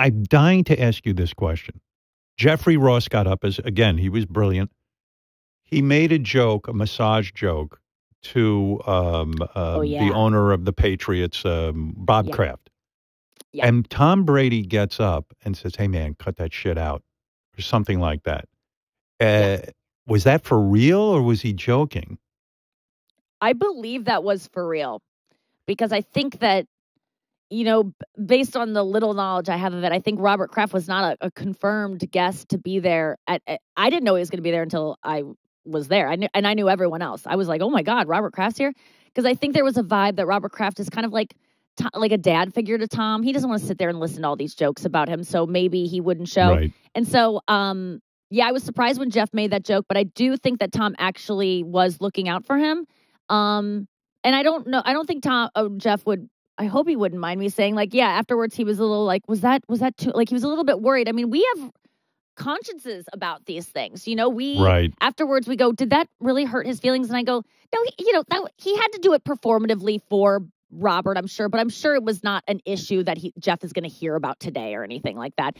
I'm dying to ask you this question. Jeffrey Ross got up as, again, he was brilliant. He made a joke, a massage joke, to the owner of the Patriots, Bob Kraft. Yeah. And Tom Brady gets up and says, hey, man, cut that shit out, or something like that. Was that for real, or was he joking? I believe that was for real, because I think that, you know, based on the little knowledge I have of it, I think Robert Kraft was not a confirmed guest to be there. I didn't know he was going to be there until I was there. I knew everyone else. I was like, oh my God, Robert Kraft's here. Because I think there was a vibe that Robert Kraft is kind of like a dad figure to Tom. He doesn't want to sit there and listen to all these jokes about him. So maybe he wouldn't show. Right. And so, yeah, I was surprised when Jeff made that joke, but I do think that Tom actually was looking out for him. And I don't know. I don't think Jeff would. I hope he wouldn't mind me saying, like, yeah, afterwards he was a little like, was that too, like, he was a little bit worried. I mean, we have consciences about these things, you know, afterwards we go, did that really hurt his feelings? And I go, no, he had to do it performatively for Robert, I'm sure, but I'm sure it was not an issue that Jeff is going to hear about today or anything like that.